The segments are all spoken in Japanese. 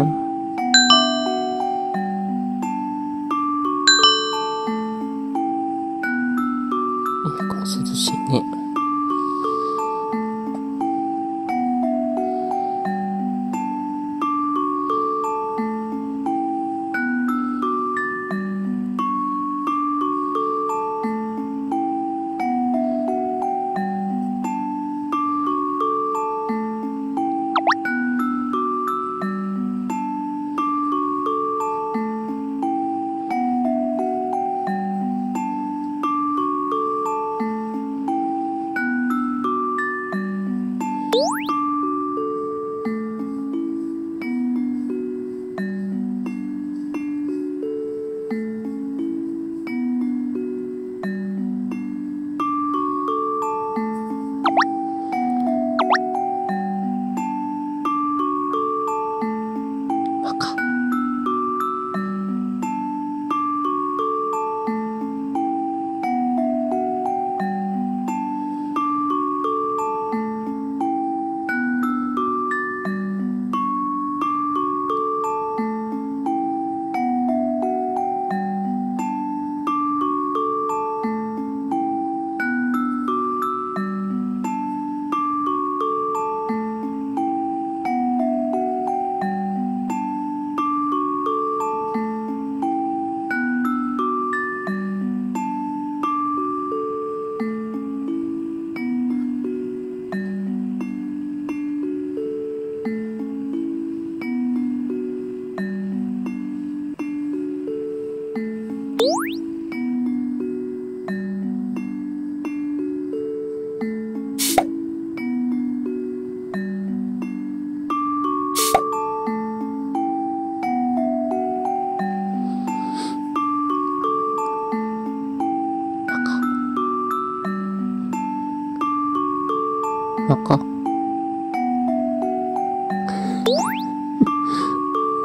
ആയിരിക്കാം. Maka.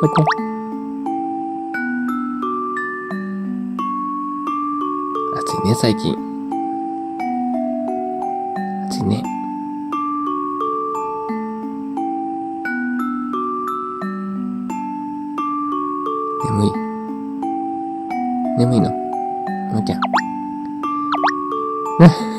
Maka.暑いね、最近。暑いね。眠い。眠いの。のちゃん。ね。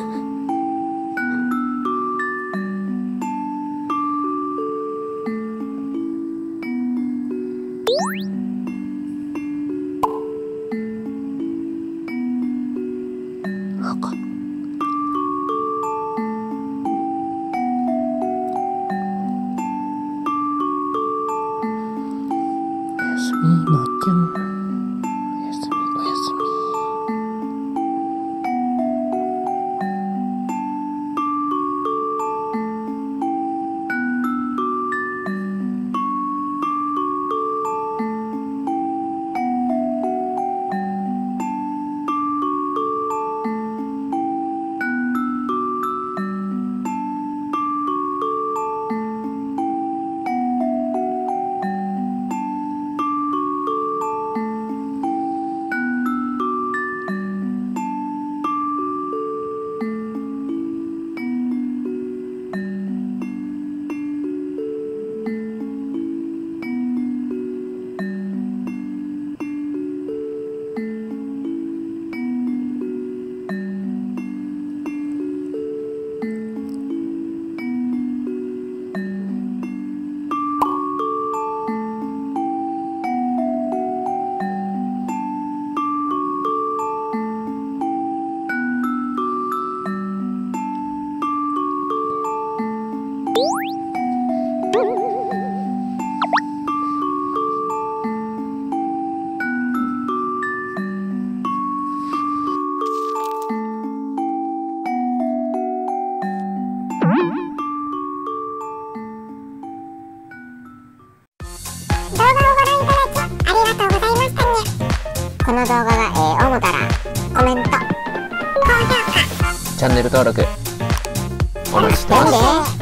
この動画が主たらコメント、高評価、チャンネル登録お待ちしてます。